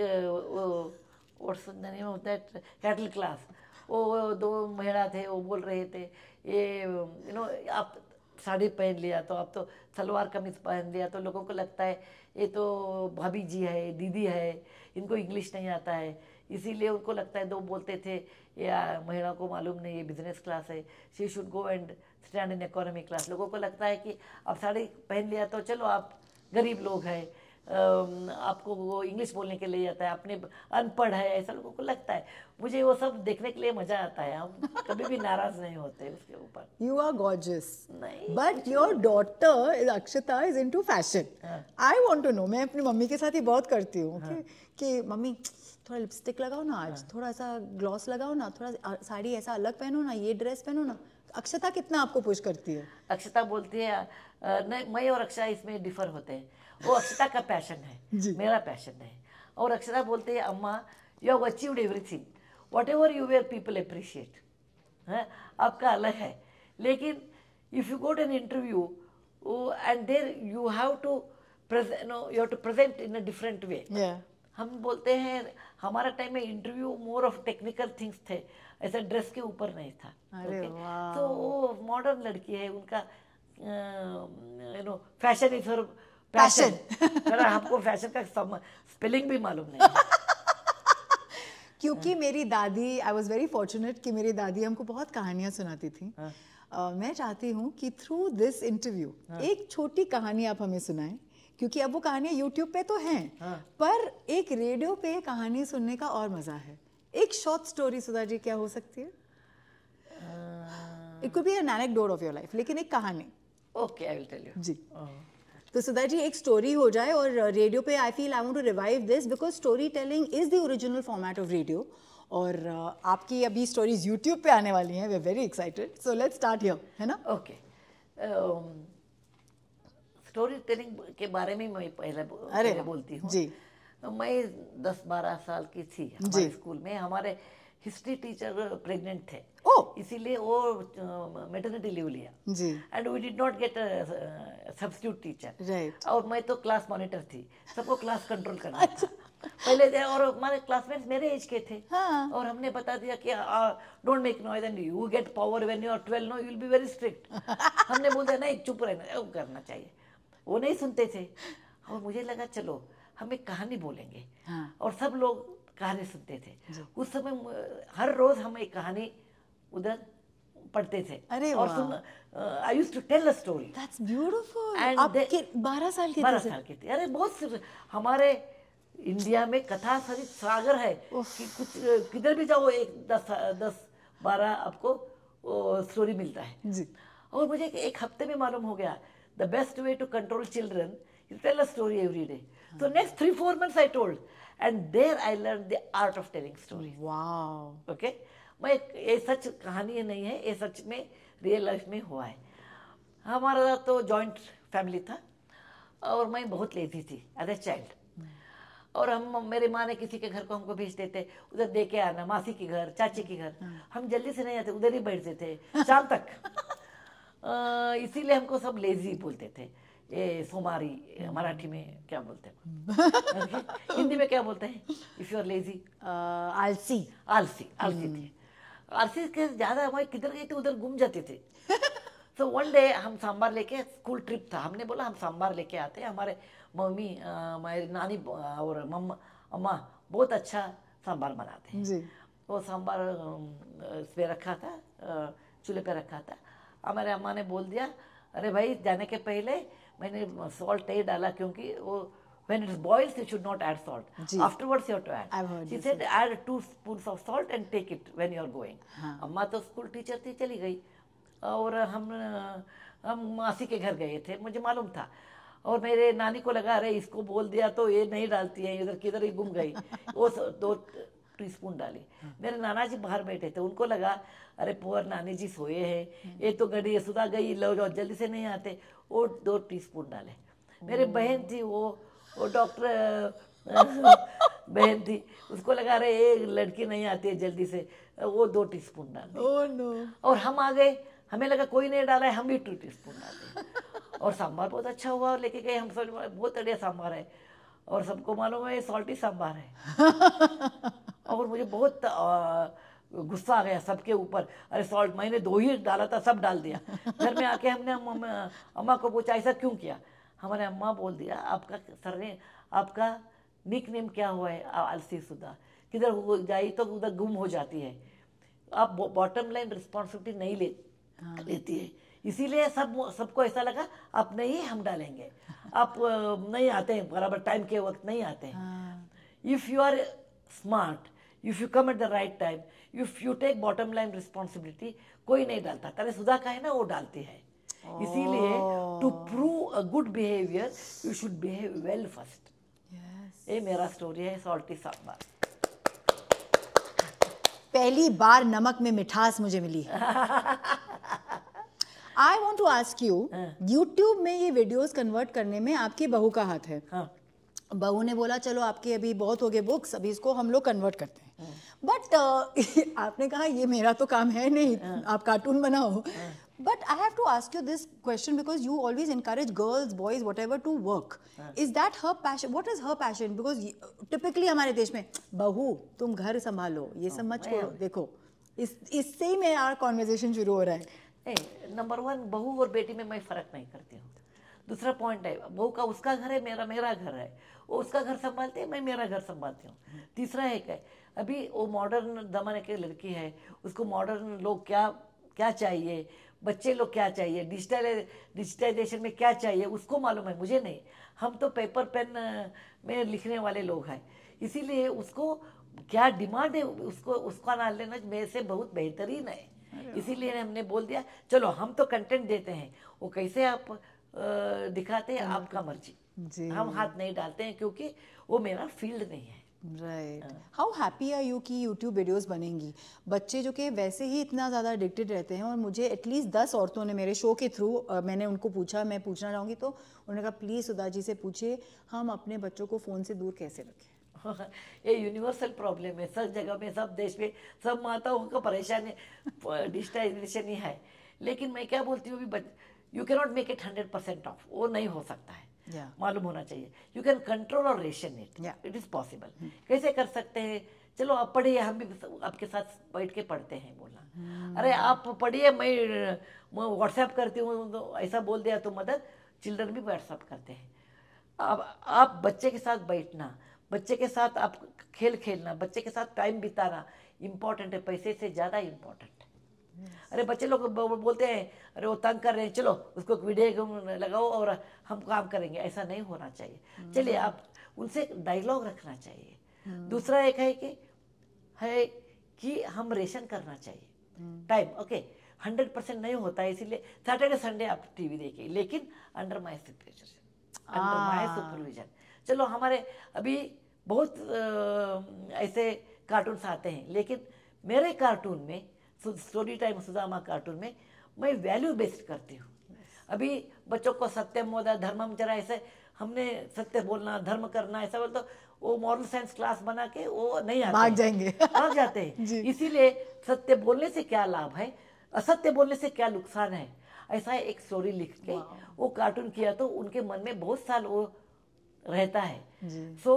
और सुनने में होता है कैटल क्लास, वो 2 महिला थे, वो बोल रहे थे ये यू नो आप साड़ी पहन लिया तो, आप तो सलवार कमीज पहन लिया तो लोगों को लगता है ये तो भाभी जी है, दीदी है, इनको इंग्लिश नहीं आता है, इसीलिए उनको लगता है। 2 बोलते थे ये महिला को मालूम नहीं ये बिजनेस क्लास है, she should go and stand in economy class. लोगों को लगता है कि आप साड़ी पहन लिया तो चलो आप गरीब लोग हैं, आपको वो इंग्लिश बोलने के लिए आता है, आपने अनपढ़ है, ऐसा लोगों को लगता है। मुझे वो सब देखने के लिए मजा आता है, हम कभी भी नाराज नहीं होते उसके ऊपर। You are gorgeous, but your daughter Akshata is into fashion. I want to know, मैं अपनी मम्मी के साथ ही बहुत करती हूँ कि मम्मी थोड़ा लिपस्टिक लगाओ ना आज, थोड़ा सा ग्लॉस लगाओ ना, थोड़ा साड़ी ऐसा अलग पहनो ना, ये ड्रेस पहनो ना। अक्षता कितना आपको पुश करती है? अक्षता बोलती है नहीं, मैं और अक्षय इसमें डिफर होते हैं। वो अक्षता का पैशन है, मेरा पैशन है। और अक्षता बोलती है अम्मा you have achieved everything, whatever you where people appreciate, है आपका अलग है, लेकिन if you go to an interview and there you have to present, no you have to present in a different way. हम बोलते हैं हमारा time में interview more of technical things थे, ऐसा ड्रेस के ऊपर नहीं था। तो वो मॉडर्न लड़की है, उनका you know fashion is her passion. हमको फैशन का स्पेलिंग भी मालूम नहीं क्योंकि मेरी दादी, आई वॉज वेरी फॉर्चुनेट कि मेरी दादी हमको बहुत कहानियाँ सुनाती थी। मैं चाहती हूँ कि थ्रू दिस इंटरव्यू एक छोटी कहानी आप हमें सुनाएं, क्योंकि अब वो कहानियाँ YouTube पे तो हैं, पर एक रेडियो पे कहानी सुनने का और मज़ा है। एक शॉर्ट स्टोरी सुधा जी क्या हो सकती है? It could be an anecdote of your life, लेकिन एक कहानी। Okay, I will tell you जी। तो सुधा जी एक स्टोरी हो जाए, और रेडियो पे I feel I want to revive this because story telling is the original format of radio. और आपकी अभी स्टोरीज YouTube पे आने वाली हैं, we are very excited, so let's start here, है ना? ओके, स्टोरी टेलिंग के बारे में मैं पहले बोलती हूँ। मैं 10-12 साल की थी, हमारे स्कूल में हमारे हिस्ट्री टीचर प्रेग्नेंट थे, इसीलिए वो मैटरनिटी लीव लिया, and we did not get substitute teacher. और मैं तो क्लास मॉनिटर थी, सबको क्लास कंट्रोल करना था पहले, और हमारे क्लासमेट्स मेरे एज के थे, और हमने बता दिया कि don't make noise and you get power when you are 12, no you will be very strict. हमने बोल दिया नहीं, चुप रहना, करना चाहिए। वो नहीं सुनते थे, और मुझे लगा चलो हम एक कहानी बोलेंगे, और सब लोग कहानी सुनते थे। उस समय हर रोज हम एक कहानी उधर पढ़ते थे। अरे और I used to tell a story. That's beautiful. And आपके 12 साल के थे? अरे बहुत, हमारे इंडिया में कथा सरित सागर है कि कुछ किधर भी जाओ एक 10-12 आपको स्टोरी मिलता है जी। और मुझे एक हफ्ते में मालूम हो गया the best way to control children is tell a story every day. So next 3-4 months I told, and there I learned the art of telling stories. Wow. Okay. मैं ये सच कहानी नहीं है, ये सच में रियल लाइफ में हुआ है। हमारा तो जॉइंट फैमिली था, और मैं बहुत लेजी थी एज ए चाइल्ड, और हम, मेरे माँ ने किसी के घर को हमको भेज देते, उधर दे के आना, मासी के घर, चाची के घर। हम जल्दी से नहीं आते, उधर ही बैठते थे शाम तक। इसीलिए हमको सब लेजी बोलते थे, ये सोमारी, मराठी में क्या बोलते हैं, हिंदी में क्या बोलते हैं, इफ यू आर लेजी, आलसी, आलसी, आलसी थे। आलसी के ज़्यादा हमारे किधर गए थे उधर घूम जाते थे। तो वन डे हम सांबार लेके, स्कूल ट्रिप था, हमने बोला हम सांबार लेके आते हैं, हमारे मम्मी, हमारी नानी और मम्मा अम्मा बहुत अच्छा सांबार बनाते हैं। वो सांबार पे रखा था, चूल्हे पे रखा था। हमारे अम्मा ने बोल दिया अरे भाई जाने के पहले मैंने सॉल्ट नहीं डाला, क्योंकि वो when it boils you should not add salt, afterwards you have to add. She said add 2 spoons of salt and take it when you are going. अम्मा तो स्कूल टीचर थी, चली गई, और हम मासी के घर गए थे, मुझे मालूम था। और मेरे नानी को लगा अरे इसको बोल दिया तो ये नहीं डालती है, इधर किधर ही घूम गई। वो 2 टीस्पून डाली। मेरे नाना जी बाहर बैठे थे, उनको लगा अरे पुअर नानी जी सोए हैं, ये तो गड़ी सुधा गई, लोग जल्दी से नहीं आते। वो 2 टीस्पून डाले। मेरे बहन थी, वो डॉक्टर बहन थी, उसको लगा अरे ये लड़की नहीं आती है जल्दी से, वो 2 टीस्पून डाल दी। oh, no. और हम आ गए, हमें लगा कोई नहीं डाला है, हम भी 2 टीस्पून डाल दिए। और सांभर बहुत अच्छा हुआ, और लेके गए हम, सब बहुत बढ़िया सांभर है, और सबको मालूम है ये सॉल्टी सांभर है। और मुझे बहुत गुस्सा आ गया सबके ऊपर, अरे सॉल्ट मैंने 2 ही डाला था, सब डाल दिया। घर में आके हमने अम्मा को पूछा ऐसा क्यों किया। हमारे अम्मा बोल दिया आपका सर ने, आपका निक नेम क्या हुआ है, आलसी सुधा, किधर जाई तो उधर गुम हो जाती है, आप बॉटम लाइन रिस्पॉन्सिबिलिटी नहीं लेती है, इसीलिए सबको ऐसा लगा आप नहीं, हम डालेंगे, आप नहीं आते हैं बराबर टाइम के वक्त नहीं आते हैं। If you are smart, if you come at the right time, if you take bottom line responsibility, कोई नहीं डालता, अरे सुधा का है ना वो डालती है। इसीलिए to prove a good behaviour you should behave well first. ये मेरा स्टोरी है सॉल्टी सांभर। पहली बार नमक में मिठास मुझे मिली। I want to ask you, YouTube में ये वीडियोस कन्वर्ट करने में आपकी बहू का हाथ है। हाँ. बहू ने बोला चलो आपके अभी बहुत हो गए बुक्स, अभी इसको हम लोग कन्वर्ट करते हैं। बट आपने कहा ये मेरा तो काम है नहीं, आप कार्टून बनाओ। But I have to ask you this question because you always encourage girls boys whatever to work. Is that her passion? What is her passion? Because typically हमारे देश में बहू तुम घर संभालो, ये सब मत छोड़ो। देखो इससे ही मैं यार कॉन्वर्जेशन शुरू हो रहा है। नंबर वन, बहू और बेटी में मैं फ़र्क नहीं करती हूँ। दूसरा पॉइंट है, बहू का उसका घर है, मेरा मेरा घर है। वो उसका घर संभालती है, मैं मेरा घर संभालती हूँ। तीसरा है क्या, अभी वो मॉडर्न जमाने की लड़की है, उसको मॉडर्न लोग क्या चाहिए, बच्चे लोग क्या चाहिए, डिजिटलाइजेशन में क्या चाहिए, उसको मालूम है, मुझे नहीं। हम तो पेपर पेन में लिखने वाले लोग हैं, इसीलिए उसको क्या डिमांड है उसको उसका ना लेना मेरे से बहुत बेहतरीन है। इसीलिए हमने बोल दिया चलो हम तो कंटेंट देते हैं, वो कैसे आप दिखाते हैं आपका मर्जी, हम हाथ नहीं डालते हैं क्योंकि वो मेरा फील्ड नहीं है। Right. How happy are you कि यूट्यूब वीडियोस बनेंगी? बच्चे जो कि वैसे ही इतना ज़्यादा एडिक्टेड रहते हैं, और मुझे एटलीस्ट 10 औरतों ने मेरे शो के थ्रू मैंने उनको पूछा मैं पूछना चाहूँगी, तो उन्होंने कहा प्लीज़ सुधा जी से पूछिए हम अपने बच्चों को फ़ोन से दूर कैसे रखें। ये यूनिवर्सल प्रॉब्लम है, सब जगह में, सब देश में, सब माताओं को परेशानी डिजिटलाइजेशन ही है। लेकिन मैं क्या बोलती हूँ, you cannot make it 100% off, वो नहीं हो सकता है। मालूम होना चाहिए, यू कैन कंट्रोल और ration it, it is possible. कैसे कर सकते हैं? चलो आप पढ़िए, हम भी आपके साथ बैठ के पढ़ते हैं बोला। अरे आप पढ़िए, मैं व्हाट्सएप करती हूँ, तो ऐसा बोल दिया तो मदर चिल्ड्रन भी व्हाट्सएप करते हैं। आप बच्चे के साथ बैठना, बच्चे के साथ आप खेल खेलना, बच्चे के साथ टाइम बिताना इम्पोर्टेंट है, पैसे से ज़्यादा इम्पोर्टेंट। अरे बच्चे लोग बोलते हैं अरे वो तंग कर रहे हैं, चलो उसको वीडियो लगाओ और हम काम करेंगे, ऐसा नहीं होना चाहिए। चलिए आप उनसे डायलॉग रखना चाहिए। दूसरा एक है कि हम रेशन करना चाहिए टाइम। ओके 100% नहीं होता है, इसीलिए सैटरडे संडे आप टीवी देखिए, लेकिन under my supervision, under my supervision. चलो हमारे अभी बहुत ऐसे कार्टून्स आते हैं, लेकिन मेरे कार्टून में स्टोरी टाइम सुधा अम्मा कार्टून में मैं वैल्यू बेस्ड करती हूँ। अभी बच्चों को सत्यम मोदा धर्मम जरा ऐसे हमने सत्य बोलना, धर्म करना, ऐसा बोलते वो मॉरल साइंस क्लास बना के वो नहीं आते, भाग जाएंगे, भाग जाते हैं। इसीलिए सत्य बोलने से क्या लाभ है, असत्य बोलने से क्या नुकसान है, ऐसा एक स्टोरी लिख के वो कार्टून किया तो उनके मन में बहुत साल वो रहता है। सो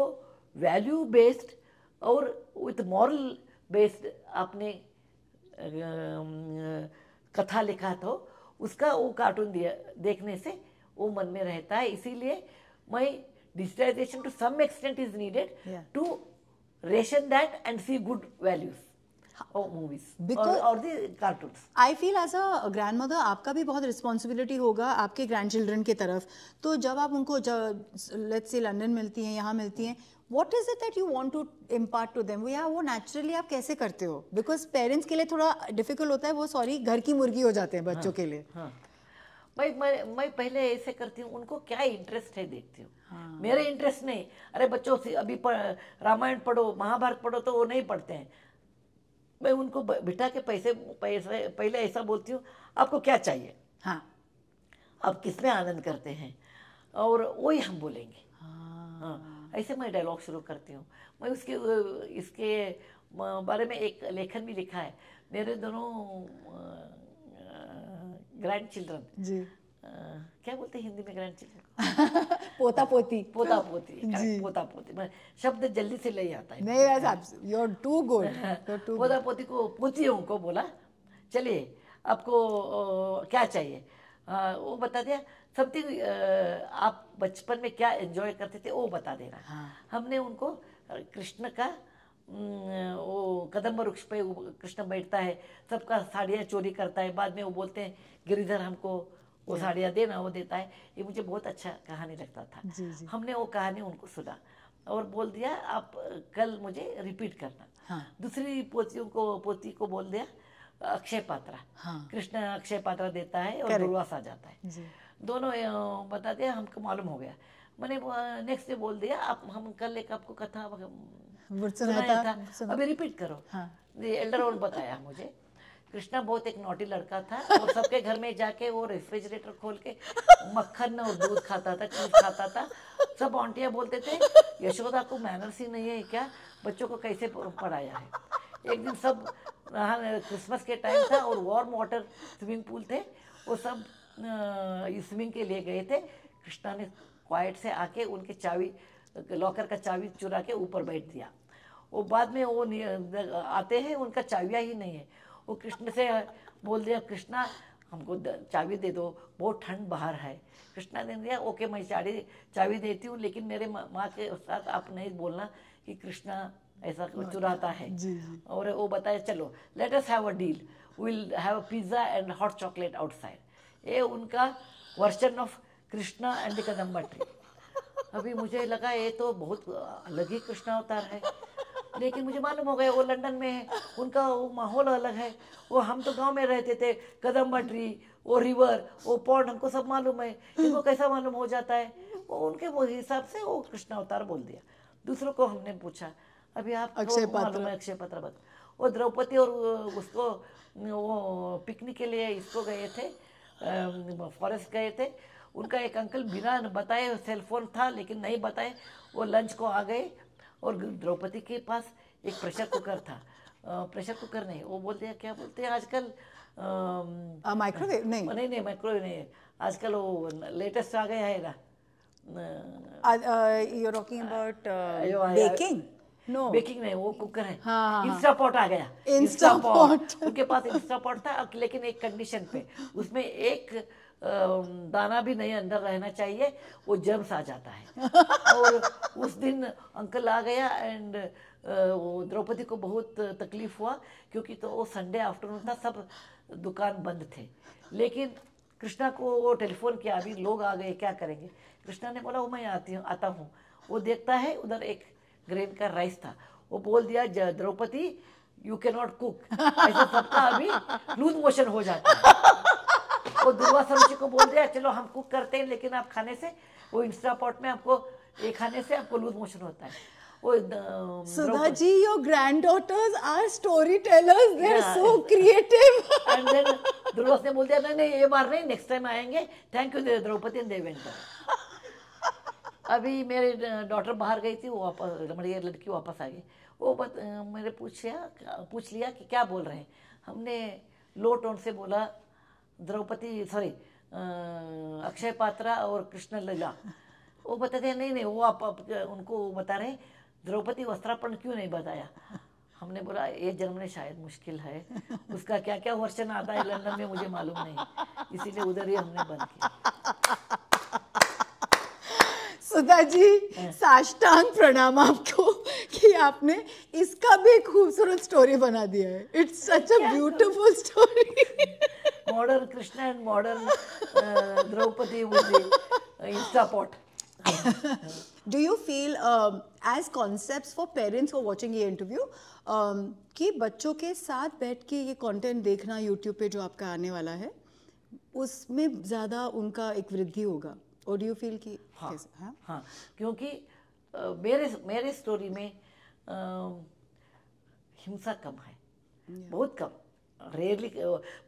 वैल्यू बेस्ड और विथ मॉरल बेस्ड आपने कथा लिखा तो उसका वो कार्टून देखने से वो मन में रहता है। इसीलिए मैं digitalization to some extent is needed to ration that and see good values movies और the cartoons. I feel as a grandmother आपका भी बहुत रिस्पॉन्सिबिलिटी होगा आपके ग्रैंड चिल्ड्रन की तरफ, तो जब आप उनको लेट्स से लंदन मिलती हैं, यहाँ मिलती हैं, What is it that you want to impart to them? या वो naturally आप कैसे करते हो? Because parents के लिए थोड़ा difficult होता है वो, सॉरी घर की मुर्गी हो जाते हैं बच्चों के लिए। हाँ, मैं पहले ऐसे करती हूँ, उनको क्या इंटरेस्ट है देखती हूँ। हाँ, मेरे इंटरेस्ट नहीं, अरे बच्चों अभी रामायण पढ़ो, महाभारत पढ़ो, तो वो नहीं पढ़ते हैं। मैं उनको बिठा के पैसे पहले ऐसा बोलती हूँ, आपको क्या चाहिए, हाँ आप किस में आनंद करते हैं, और वही हम बोलेंगे। हाँ, ऐसे मैं डायलॉग शुरू करती हूँ। मैं उसके इसके बारे में एक लेखन भी लिखा है। मेरे दोनों ग्रैंड चिल्ड्रन जी क्या बोलते हैं हिंदी में ग्रैंड चिल्ड्रन? पोता पोती, पोता पोती, पोता पोती, मैं शब्द जल्दी से ले आता है। नहीं वैसे यू आर टू गुड। पोता पोती को पोतियों को बोला चलिए आपको क्या चाहिए, वो बता दिया समथिंग, आप बचपन में क्या एंजॉय करते थे वो बता देना। हाँ, हमने उनको कृष्ण का वो कदम्ब वृक्ष पे कृष्ण बैठता है, सबका साड़ियाँ चोरी करता है, बाद में वो बोलते हैं गिरिधर हमको वो साड़ियाँ देना, वो देता है। ये मुझे बहुत अच्छा कहानी लगता था। जी, जी। हमने वो कहानी उनको सुना और बोल दिया आप कल मुझे रिपीट करना। हाँ, दूसरी पोती को बोल दिया अक्षय पात्रा। हाँ, कृष्ण अक्षय पात्रा देता है और दुर्वासा जाता है, दोनों बता दिया। हमको मालूम हो गया, मैंने नेक्स्ट डे बोल दिया आप हम कल एक आपको कथा सुनाया था अभी रिपीट करो। हाँ। एल्डर और बताया मुझे कृष्णा बहुत एक नॉटी लड़का था और सबके घर में जाके वो रेफ्रिजरेटर खोल के मक्खन और दूध खाता था, चीज खाता था। सब आंटियां बोलते थे यशोदा को मैनर्स ही नहीं है क्या, बच्चों को कैसे पढ़ाया है। एक दिन सब क्रिसमस के टाइम था और वार्म वाटर स्विमिंग पूल थे, वो सब स्विमिंग के लिए गए थे। कृष्णा ने क्वाइट से आके उनके चाबी लॉकर का चाबी चुरा के ऊपर बैठ दिया। वो बाद में वो आते हैं उनका चाबिया ही नहीं है। वो कृष्ण से बोल दिया कृष्णा हमको चाबी दे दो बहुत ठंड बाहर है। कृष्णा ने दिया ओके मैं चाबी देती हूँ लेकिन मेरे माँ के साथ आप नहीं बोलना कि कृष्णा ऐसा चुराता है। और वो बताया चलो let us have a deal, will have a pizza and hot chocolate outside. ये उनका version of Krishna and Kadamba tree. अभी मुझे लगा ये तो बहुत अलग ही कृष्णा अवतार है, लेकिन मुझे मालूम हो गया वो लंदन में है, उनका वो माहौल अलग है। वो हम तो गांव में रहते थे, कदम्बा ट्री वो रिवर वो पॉन्ड हमको सब मालूम है, इनको कैसा मालूम हो जाता है। वो उनके वो हिसाब से वो कृष्णा अवतार बोल दिया। दूसरों को हमने पूछा अभी आप अक्षय पात्र वो द्रौपदी और उसको वो पिकनिक के लिए इसको गए थे, फॉरेस्ट गए थे। उनका एक अंकल बिना बताए सेलफोन था लेकिन नहीं बताए वो लंच को आ गए और द्रौपदी के पास एक प्रेशर कुकर था, प्रेशर कुकर नहीं वो बोलते हैं क्या बोलते हैं आजकल माइक्रोवेव नहीं माइक्रोवेव नहीं आजकल वो लेटेस्ट आ गया है ना। You are talking about baking no baking नहीं वो कुकर है। हाँ, इंस्टा पॉट आ गया। इंस्टा पॉट उनके पास इंस्टा पॉट था लेकिन एक कंडीशन पे उसमें एक दाना भी नहीं अंदर रहना चाहिए वो जर्म्स आ जाता है। और उस दिन अंकल आ गया एंड वो द्रौपदी को बहुत तकलीफ हुआ क्योंकि तो वो संडे आफ्टरनून था सब दुकान बंद थे। लेकिन कृष्णा को वो टेलीफोन किया अभी लोग आ गए क्या करेंगे। कृष्णा ने बोला वो मैं आता हूँ। वो देखता है उधर एक ग्रेन का राइस था, वो बोल दिया द्रौपदी you can not cook. ऐसा सबका अभी लूज मोशन हो जाता है। वो दुर्वासा जी को बोल दिया चलो हम कुक करते हैं लेकिन आप खाने से वो इंस्टा पॉट में आपको ये खाने से आपको लूज मोशन होता है। वो Sudha ji your granddaughters are story tellers, they are so creative. And then दुर्वासा ने बोल दिया नहीं नहीं ये बार नहीं नेक्स्ट टाइम आएंगे, थैंक यू द्रौपदी देवेंद्र। अभी मेरे डॉटर बाहर गई थी वो वापस मेरी लड़की वापस आ गई। वो मैंने पूछ लिया कि क्या बोल रहे हैं। हमने लो टोन से बोला द्रौपदी सॉरी अक्षय पात्रा और कृष्ण लीला। वो बताते हैं नहीं नहीं वो आप उनको बता रहे द्रौपदी वस्त्रापण क्यों नहीं बताया। हमने बोला ये जन्म में शायद मुश्किल है, उसका क्या क्या वर्षन आता है लंदन में मुझे मालूम नहीं, इसीलिए उधर ही हमने बंद किया। सुधा जी साष्टांग प्रणाम आपको कि आपने इसका भी खूबसूरत स्टोरी बना दिया है। It's such a beautiful story. Modern Krishna and modern द्रौपदी insta pot. Do you feel as concepts for parents for watching ये इंटरव्यू कि बच्चों के साथ बैठ के ये कंटेंट देखना यूट्यूब पे जो आपका आने वाला है उसमें ज़्यादा उनका एक वृद्धि होगा और डू यू फील कि हाँ क्योंकि मेरे स्टोरी में हिंसा कम है, बहुत कम, रेयरली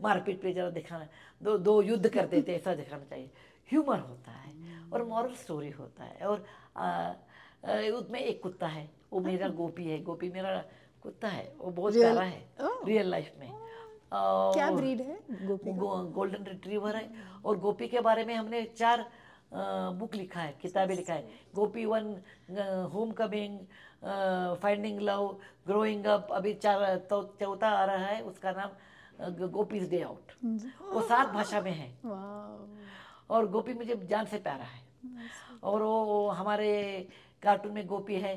मारपीट पे जरा दिखाना दो युद्ध कर देते ऐसा दिखाना चाहिए। ह्यूमर होता है और मॉरल स्टोरी होता है। और उसमें एक कुत्ता है वो मेरा गोपी है, गोपी मेरा कुत्ता है, वो बहुत प्यारा है रियल लाइफ में। क्या ब्रीड है गोपी? गोल्डन रिट्रीवर है। और गोपी के बारे में हमने 4 बुक लिखा है, किताबें लिखा है। Gopi 1 homecoming, finding love, growing up, अभी 4 चौथा आ रहा है उसका नाम गोपीज डे आउट। वो 7 भाषा में है। और गोपी मुझे जान से प्यारा है। और वो हमारे कार्टून में गोपी है,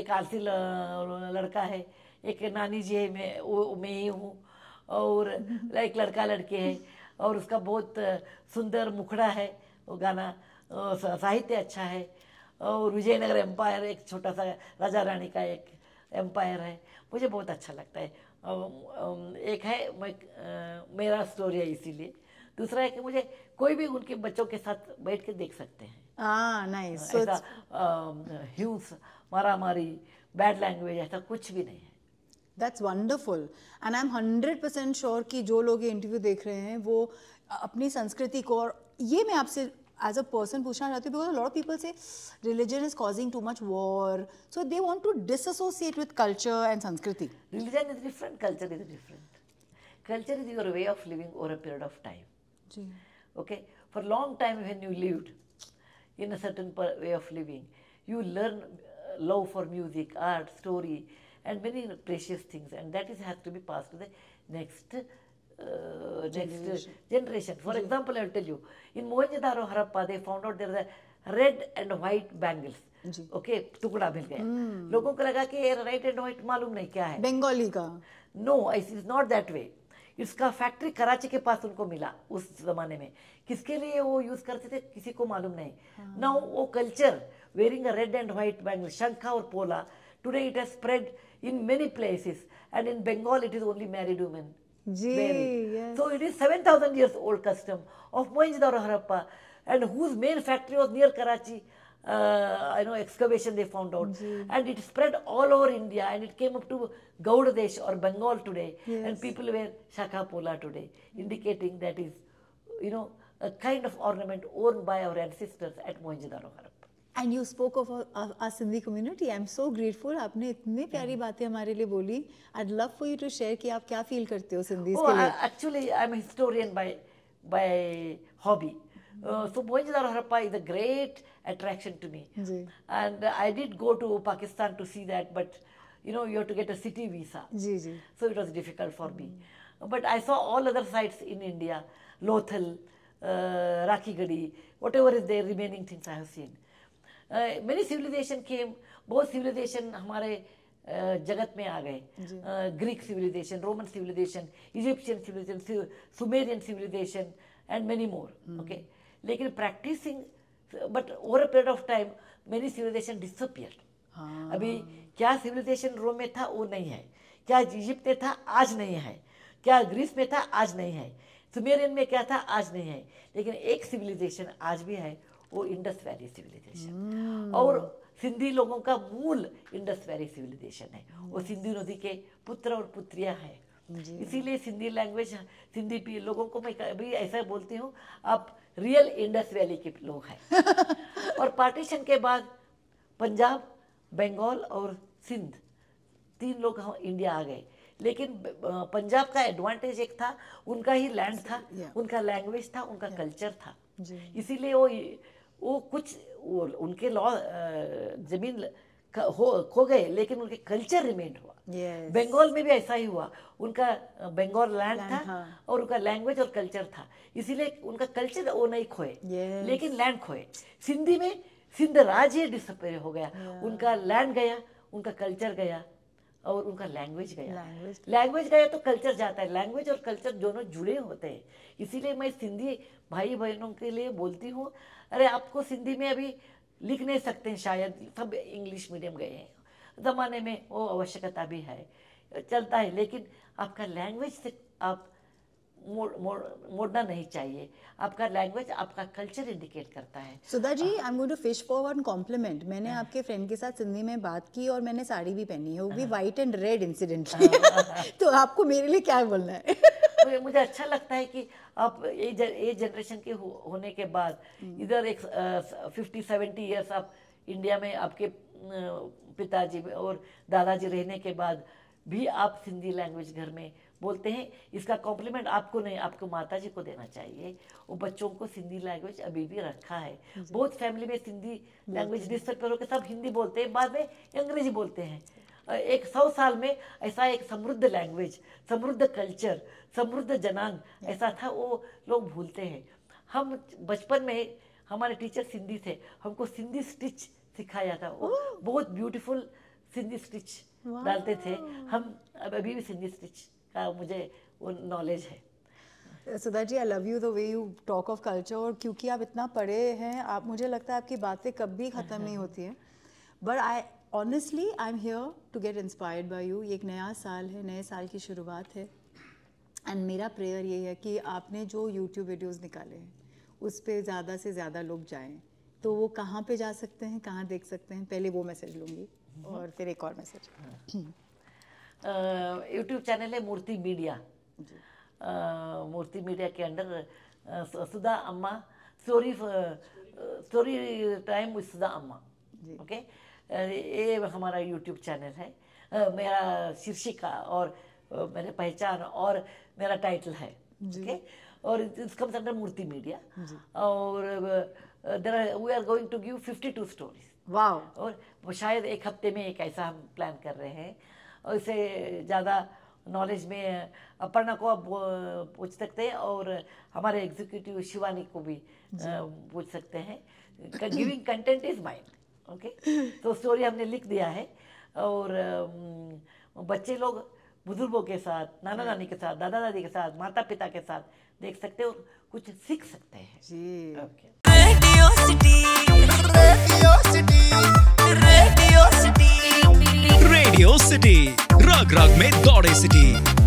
एक आलसी लड़का है, एक नानी जी है मैं ही हूँ, और एक लड़का लड़की है और उसका बहुत सुंदर मुखड़ा है। वो गाना साहित्य अच्छा है। और विजयनगर एम्पायर एक छोटा सा राजा रानी का एक एम्पायर है, मुझे बहुत अच्छा लगता है। एक है मेरा स्टोरी है इसीलिए। दूसरा है कि मुझे कोई भी उनके बच्चों के साथ बैठ के देख सकते हैं। नाइस। ऐसा ह्यूज, मारामारी, बैड लैंग्वेज ऐसा कुछ भी नहीं है। That's wonderful. And I am 100% sure कि जो लोग ये इंटरव्यू देख रहे हैं वो अपनी संस्कृति को, और ये मैं आपसे as a person पूछना चाहती हूँ because a lot of people say religion is causing too much war, so they want to disassociate with culture and Sanskriti. Religion is different, culture is different. Culture is your way of living over a period of time. Ji. Okay, for long time when you lived in a certain way of living, you learn love for music, art, story, and many precious things, and that is has to be passed to the next. Next generation. For example, I will tell you, in Mohenjo-daro, Harappa, they found out there is a red and white bangles. Okay, टुकड़ा मिल गया. लोगों को लगा कि red and white मालूम नहीं क्या है. Bengali का. No, it is not that way. इसका factory कराची के पास उनको मिला उस जमाने में. किसके लिए वो use करते थे किसी को मालूम नहीं. Now वो culture wearing a red and white bangle, शंखा और पोला. Today it has spread in many places, and in Bengal it is only married women. Yes. So it is 7,000 years old custom of Mohenjo-daro Harappa, and whose main factory was near Karachi. I know excavation they found out, and it spread all over India, and it came up to Gaudadesh or Bengal today, and people wear shakha pola today, indicating that is, you know, a kind of ornament owned by our ancestors at Mohenjo-daro Harappa. And you spoke of our Sindhi community. I'm so grateful. आपने इतने प्यारी बातें हमारे लिए बोली. I'd love for you to share कि आप क्या feel करते हो Sindhis के लिए. Actually, I'm a historian by hobby. So Mohenjo-daro Harappa is a great attraction to me. And I did go to Pakistan to see that, but you know you have to get a city visa. So it was difficult for me. But I saw all other sites in India, Lothal, Rakigadi, whatever is there remaining things I have seen. Many civilization came, बहुत civilization हमारे जगत में आ गए. Greek civilization, Roman civilization, Egyptian civilization, Sumerian civilization, and many more. Okay, लेकिन practicing, but over a period of time, many civilization disappeared. अभी क्या civilization रोम में था वो नहीं है, क्या इजिप्ट में था आज नहीं है, क्या ग्रीस में था आज नहीं है, सुमेरियन में क्या था आज नहीं है, लेकिन एक civilization आज भी है, वो इंडस वैली सिविलाइजेशन. और सिंधी लोगों का मूल इंडस वैली सिविलाइजेशन है. वो सिंधु नदी के पुत्र और पुत्रियां हैं, इसीलिए सिंधी लैंग्वेज सिंधी पी लोगों को मैं भी ऐसा बोलती हूँ, आप रियल इंडस वैली के लोग हैं. और पार्टीशन के बाद पंजाब, बंगाल और सिंध तीन लोग इंडिया आ गए, लेकिन पंजाब का एडवांटेज एक था, उनका ही लैंड था, उनका लैंग्वेज था, उनका कल्चर था, इसीलिए वो कुछ उनके लॉ जमीन खो गए, लेकिन उनके कल्चर रिमेन हुआ. बंगाल में भी ऐसा ही हुआ, उनका बंगाल लैंड था और उनका लैंग्वेज और कल्चर था, इसीलिए उनका कल्चर वो नहीं खोए, लेकिन लैंड खोए. सिंधी में सिंध राज्य डिसअपीयर हो गया, उनका लैंड गया, उनका कल्चर गया, और उनका लैंग्वेज गया. लैंग्वेज गया तो कल्चर जाता है, लैंग्वेज और कल्चर दोनों जुड़े होते हैं. इसीलिए मैं सिंधी भाई बहनों के लिए बोलती हूँ, अरे आपको सिंधी में अभी लिख नहीं सकते हैं, शायद सब इंग्लिश मीडियम गए हैं ज़माने में, वो आवश्यकता भी है, चलता है, लेकिन आपका लैंग्वेज से आप मोड़ना नहीं चाहिए. आपका लैंग्वेज आपका कल्चर इंडिकेट करता है. Sudha ji, I am going to fish for one compliment. मैंने आपके फ्रेंड के साथ सिंधी में बात की और मैंने साड़ी भी पहनी है, वो भी व्हाइट एंड रेड इंसिडेंटली. तो आपको मेरे लिए क्या बोलना है? मुझे अच्छा लगता है कि आप ये जनरेशन के होने के बाद इधर एक 50-70 ईयर्स आप इंडिया में आपके पिताजी और दादाजी रहने के बाद भी आप सिंधी लैंग्वेज घर में बोलते हैं. इसका कॉम्प्लीमेंट आपको नहीं, आपको माताजी को देना चाहिए. वो बच्चों को सिंधी लैंग्वेज अभी भी रखा है. बहुत फैमिली में सिंधी लैंग्वेज डिस्टर्ब करके सब हिंदी बोलते हैं, बाद में अंग्रेजी बोलते हैं. 100 साल में ऐसा एक समृद्ध लैंग्वेज, समृद्ध कल्चर, समृद्ध जनांग ऐसा था, वो लोग भूलते हैं. हम बचपन में हमारे टीचर सिंधी थे, हमको सिंधी स्टिच सिखाया था, वो बहुत ब्यूटीफुल सिंधी स्टिच डालते थे. हम अभी भी सिंधी स्टिच का मुझे वो नॉलेज है. Sudha ji, I love you the way you talk of culture, और क्योंकि आप इतना पढ़े हैं, आप मुझे लगता है आपकी बातें कभी ख़त्म नहीं होती हैं. But I honestly I am here to get inspired by you. ये एक नया साल है, नए साल की शुरुआत है, एंड मेरा प्रेयर ये है कि आपने जो यूट्यूब वीडियोज़ निकाले हैं उस पर ज़्यादा से ज़्यादा लोग जाएँ, तो वो कहाँ पे जा सकते हैं, कहाँ देख सकते हैं? पहले वो मैसेज लूँगी और फिर एक और मैसेज। यूट्यूब चैनल है मूर्ति मीडिया, मूर्ति मीडिया के under Sudha Amma story time with Sudha Amma, okay, ये हमारा यूट्यूब चैनल है। मेरा शीर्षिका और मेरे पहचान और मेरा टाइटल है, ओके, और इसका अंडर मूर्ति मीडिया। और we are going to give 52 stories, wow, और शायद एक हफ्ते में एक ऐसा हम प्लान कर रहे हैं। और इससे ज़्यादा नॉलेज में अपर्णा को आप पूछ सकते हैं और हमारे एग्जीक्यूटिव शिवानी को भी पूछ सकते हैं। Giving content is mind, okay. तो स्टोरी हमने लिख दिया है और बच्चे लोग बुजुर्गों के साथ, नाना नानी के साथ, दादा दादी के साथ, माता पिता के साथ देख सकते हैं और कुछ सीख सकते हैं जी, okay. Radio city, radio city, radio city, radio city, राग राग में दौड़े सिटी।